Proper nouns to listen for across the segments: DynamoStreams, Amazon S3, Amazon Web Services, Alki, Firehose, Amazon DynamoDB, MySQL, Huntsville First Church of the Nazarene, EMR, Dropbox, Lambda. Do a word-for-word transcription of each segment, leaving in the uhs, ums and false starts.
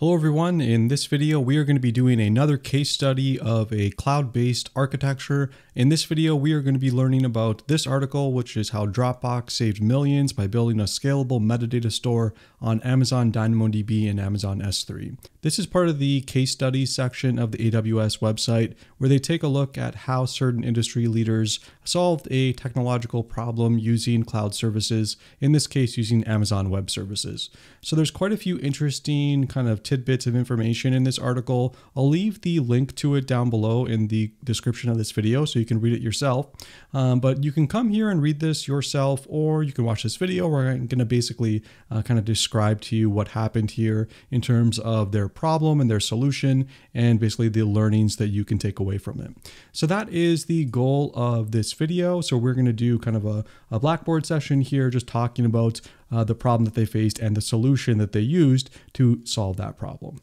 Hello everyone, in this video we are going to be doing another case study of a cloud-based architecture. In this video we are going to be learning about this article, which is how Dropbox saved millions by building a scalable metadata store on Amazon DynamoDB and Amazon S three. This is part of the case study section of the A W S website where they take a look at how certain industry leaders solved a technological problem using cloud services, in this case using Amazon Web Services. So there's quite a few interesting kind of tidbits of information in this article. I'll leave the link to it down below in the description of this video so you can read it yourself. Um, but you can come here and read this yourself, or you can watch this video where I'm going to basically uh, kind of describe to you what happened here in terms of their problem and their solution and basically the learnings that you can take away from it. So that is the goal of this video. So we're going to do kind of a, a Blackboard session here, just talking about Uh, the problem that they faced and the solution that they used to solve that problem.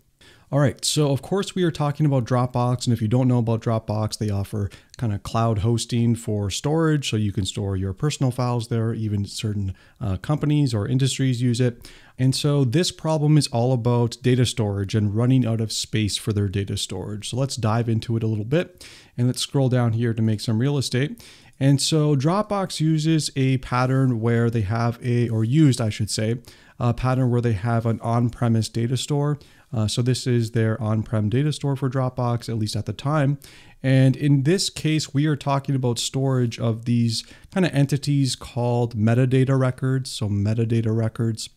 All right, so of course we are talking about Dropbox, and if you don't know about Dropbox, they offer kind of cloud hosting for storage, so you can store your personal files there. Even certain uh, companies or industries use it. And so this problem is all about data storage and running out of space for their data storage. So let's dive into it a little bit, and let's scroll down here to make some real estate. And so Dropbox uses a pattern where they have a, or used, I should say, a pattern where they have an on-premise data store. Uh, so this is their on-prem data store for Dropbox, at least at the time. And in this case, we are talking about storage of these kind of entities called metadata records. So metadata records.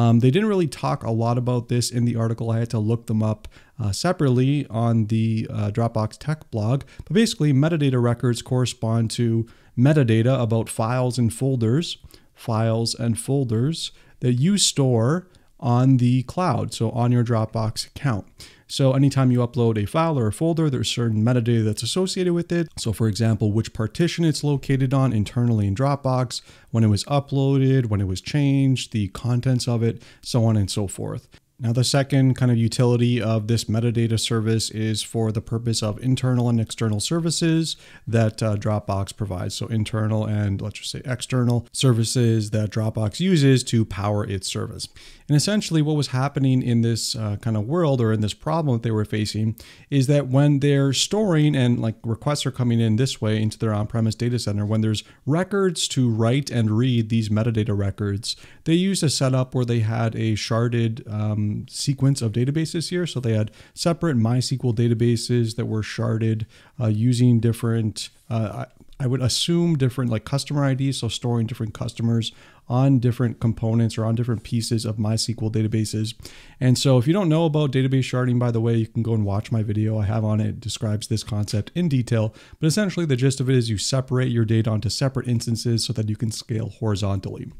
Um, they didn't really talk a lot about this in the article. I had to look them up uh, separately on the uh, Dropbox Tech blog. But basically, metadata records correspond to metadata about files and folders, files and folders that you store on the cloud, so on your Dropbox account. So anytime you upload a file or a folder, there's certain metadata that's associated with it. So for example, which partition it's located on internally in Dropbox, when it was uploaded, when it was changed, the contents of it, so on and so forth. Now, the second kind of utility of this metadata service is for the purpose of internal and external services that uh, Dropbox provides. So internal and, let's just say, external services that Dropbox uses to power its service. And essentially what was happening in this uh, kind of world, or in this problem that they were facing, is that when they're storing and like requests are coming in this way into their on-premise data center, when there's records to write and read these metadata records, they used a setup where they had a sharded um, sequence of databases here. So they had separate MySQL databases that were sharded uh, using different, uh, I would assume different like customer I Ds. So storing different customers on different components or on different pieces of MySQL databases. And so if you don't know about database sharding, by the way, you can go and watch my video I have on it. It describes this concept in detail, but essentially the gist of it is you separate your data onto separate instances so that you can scale horizontally.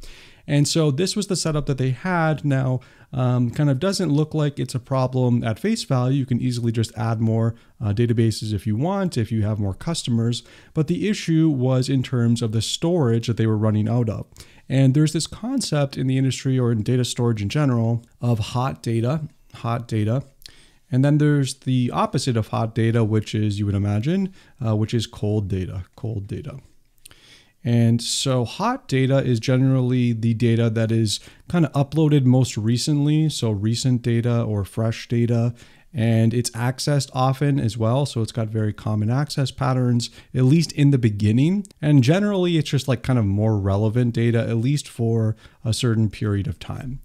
And so this was the setup that they had. Now, um, kind of doesn't look like it's a problem at face value. You can easily just add more uh, databases if you want, if you have more customers. But the issue was in terms of the storage that they were running out of. And there's this concept in the industry, or in data storage in general, of hot data, hot data. And then there's the opposite of hot data, which is, you would imagine, uh, which is cold data, cold data. And so hot data is generally the data that is kind of uploaded most recently. So recent data or fresh data, and it's accessed often as well. So it's got very common access patterns, at least in the beginning. And generally it's just like kind of more relevant data, at least for a certain period of time.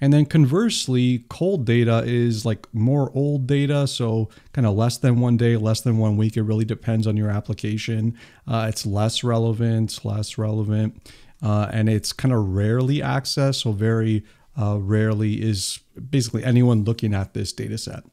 And then conversely, cold data is like more old data. So kind of less than one day, less than one week. It really depends on your application. Uh, it's less relevant, less relevant. Uh, and it's kind of rarely accessed. So very uh, rarely is basically anyone looking at this data set.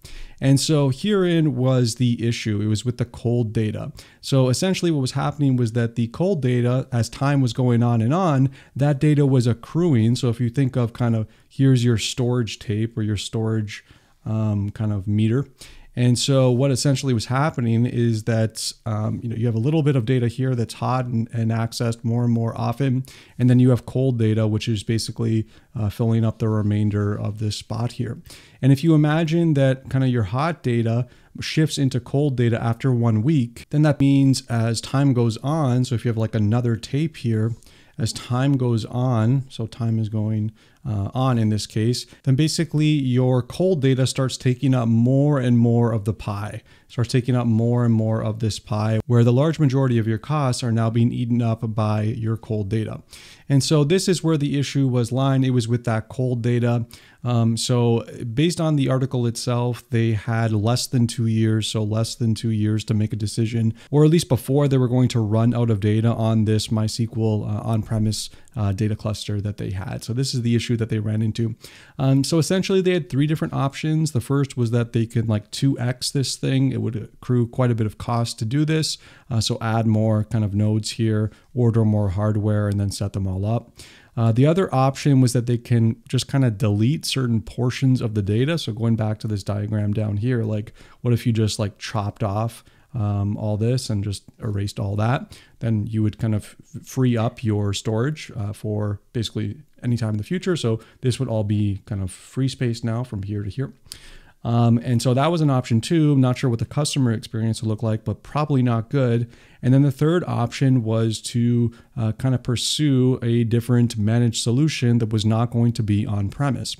And so herein was the issue. It was with the cold data. So essentially what was happening was that the cold data, as time was going on and on, that data was accruing. So if you think of kind of, here's your storage tape or your storage um, kind of meter. And so what essentially was happening is that um, you know, you have a little bit of data here that's hot and, and accessed more and more often. And then you have cold data, which is basically uh, filling up the remainder of this spot here. And if you imagine that kind of your hot data shifts into cold data after one week, then that means as time goes on, so if you have like another tape here, as time goes on, so time is going uh, on in this case, then basically your cold data starts taking up more and more of the pie, starts taking up more and more of this pie, where the large majority of your costs are now being eaten up by your cold data. And so this is where the issue was lying. It was with that cold data. Um, so based on the article itself, they had less than two years, so less than two years to make a decision, or at least before they were going to run out of data on this MySQL uh, on-premise uh, data cluster that they had. So this is the issue that they ran into. Um, so essentially they had three different options. The first was that they could like two X this thing. It would accrue quite a bit of cost to do this. Uh, so add more kind of nodes here, order more hardware, and then set them all up. Uh, the other option was that they can just kind of delete certain portions of the data. So going back to this diagram down here, like what if you just like chopped off um, all this and just erased all that? Then you would kind of free up your storage uh, for basically any time in the future. So this would all be kind of free space now from here to here. Um, and so that was an option too. I'm not sure what the customer experience would look like, but probably not good. And then the third option was to uh, kind of pursue a different managed solution that was not going to be on-premise.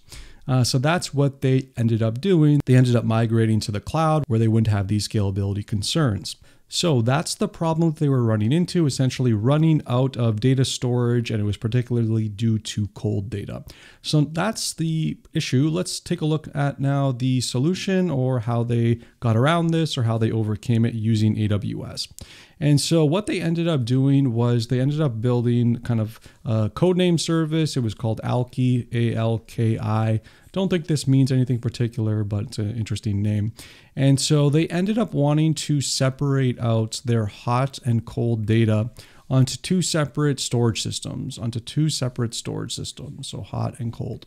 Uh, so that's what they ended up doing. They ended up migrating to the cloud where they wouldn't have these scalability concerns. So that's the problem that they were running into, essentially running out of data storage, and it was particularly due to cold data. So that's the issue. Let's take a look at now the solution, or how they got around this, or how they overcame it using A W S. And so what they ended up doing was they ended up building kind of a codename service. It was called Alki, A L K I. Don't think this means anything particular, but it's an interesting name. And so they ended up wanting to separate out their hot and cold data onto two separate storage systems, onto two separate storage systems, so hot and cold.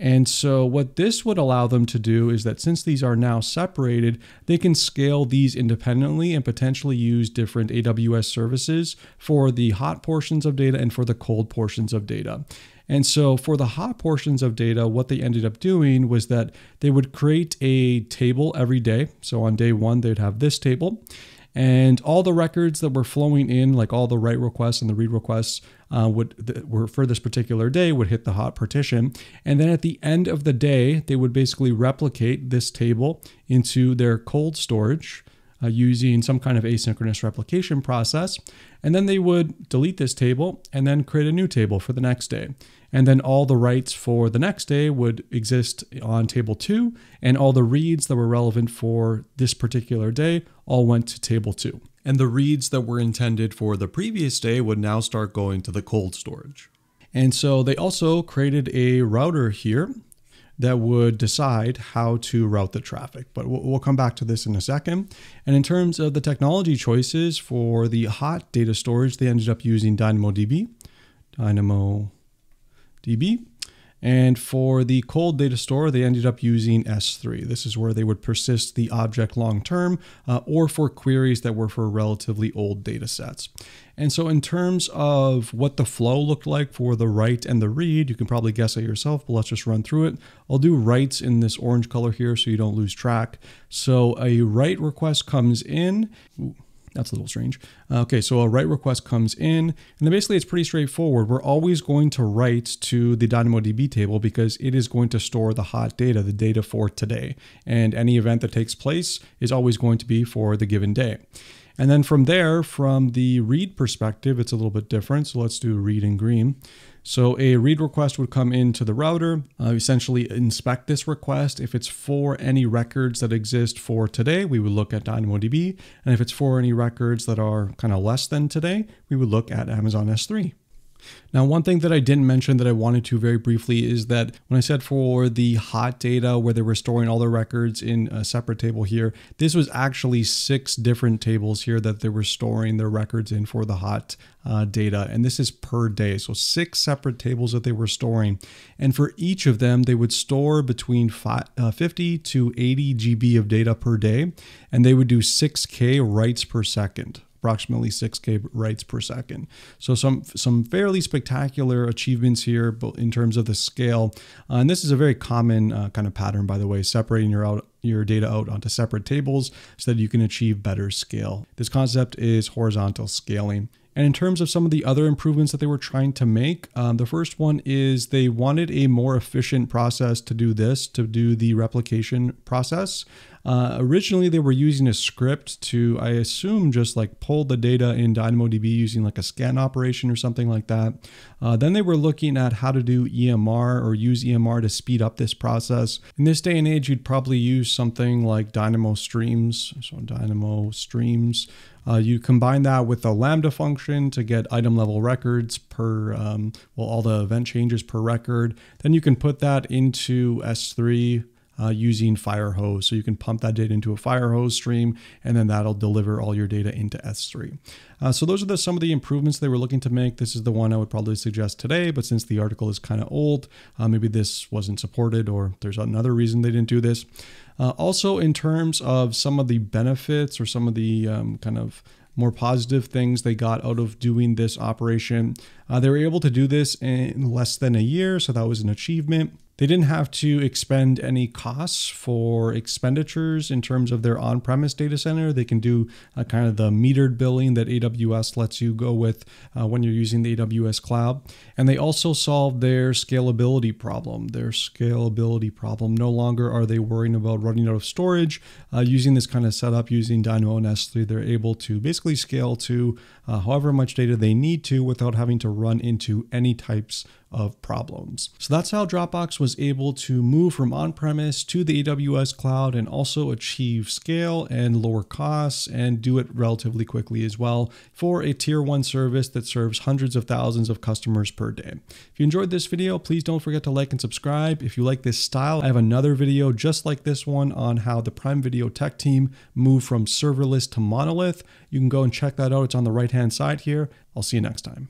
And so what this would allow them to do is that since these are now separated, they can scale these independently and potentially use different A W S services for the hot portions of data and for the cold portions of data. And so for the hot portions of data, what they ended up doing was that they would create a table every day. So on day one, they'd have this table, and all the records that were flowing in, like all the write requests and the read requests uh, would, that were for this particular day, would hit the hot partition. And then at the end of the day, they would basically replicate this table into their cold storage Uh, using some kind of asynchronous replication process. And then they would delete this table and then create a new table for the next day. And then all the writes for the next day would exist on table two, and all the reads that were relevant for this particular day all went to table two. And the reads that were intended for the previous day would now start going to the cold storage. And so they also created a router here that would decide how to route the traffic. But we'll come back to this in a second. And in terms of the technology choices for the hot data storage, they ended up using DynamoDB, DynamoDB. And for the cold data store, they ended up using S three. This is where they would persist the object long-term uh, or for queries that were for relatively old data sets. And so in terms of what the flow looked like for the write and the read, you can probably guess it yourself, but let's just run through it. I'll do writes in this orange color here so you don't lose track. So a write request comes in. Ooh. That's a little strange. Okay, so a write request comes in, and then basically it's pretty straightforward. We're always going to write to the DynamoDB table because it is going to store the hot data, the data for today. And any event that takes place is always going to be for the given day. And then from there, from the read perspective, it's a little bit different. So let's do read in green. So a read request would come into the router, uh, essentially inspect this request. If it's for any records that exist for today, we would look at DynamoDB. And if it's for any records that are kind of less than today, we would look at Amazon S three. Now, one thing that I didn't mention that I wanted to very briefly is that when I said for the hot data where they were storing all the records in a separate table here, this was actually six different tables here that they were storing their records in for the hot uh, data. And this is per day. So six separate tables that they were storing. And for each of them, they would store between fifty to eighty G B of data per day. And they would do six K writes per second. Approximately six K writes per second. So some some fairly spectacular achievements here in terms of the scale. Uh, and this is a very common uh, kind of pattern, by the way, separating your out your data out onto separate tables so that you can achieve better scale. This concept is horizontal scaling. And in terms of some of the other improvements that they were trying to make, um, the first one is they wanted a more efficient process to do this, to do the replication process. Uh, originally, they were using a script to, I assume, just like pull the data in DynamoDB using like a scan operation or something like that. Uh, then they were looking at how to do E M R or use E M R to speed up this process. In this day and age, you'd probably use something like DynamoStreams. So DynamoStreams. Uh, you combine that with a Lambda function to get item level records per, um, well, all the event changes per record. Then you can put that into S three uh, using Firehose. So you can pump that data into a Firehose stream, and then that'll deliver all your data into S three. Uh, so those are the, some of the improvements they were looking to make. This is the one I would probably suggest today, but since the article is kind of old, uh, maybe this wasn't supported or there's another reason they didn't do this. Uh, also, in terms of some of the benefits or some of the um, kind of more positive things they got out of doing this operation, uh, they were able to do this in less than a year, so that was an achievement. They didn't have to expend any costs for expenditures in terms of their on-premise data center. They can do uh, kind of the metered billing that A W S lets you go with uh, when you're using the A W S cloud. And they also solved their scalability problem. Their scalability problem. No longer are they worrying about running out of storage. Uh, using this kind of setup, using Dynamo and S three, they're able to basically scale to uh, however much data they need to without having to run into any types of of problems. So that's how Dropbox was able to move from on-premise to the A W S cloud and also achieve scale and lower costs and do it relatively quickly as well for a tier one service that serves hundreds of thousands of customers per day. If you enjoyed this video, please don't forget to like and subscribe. If you like this style, I have another video just like this one on how the Prime Video tech team moved from serverless to monolith. You can go and check that out. It's on the right-hand side here. I'll see you next time.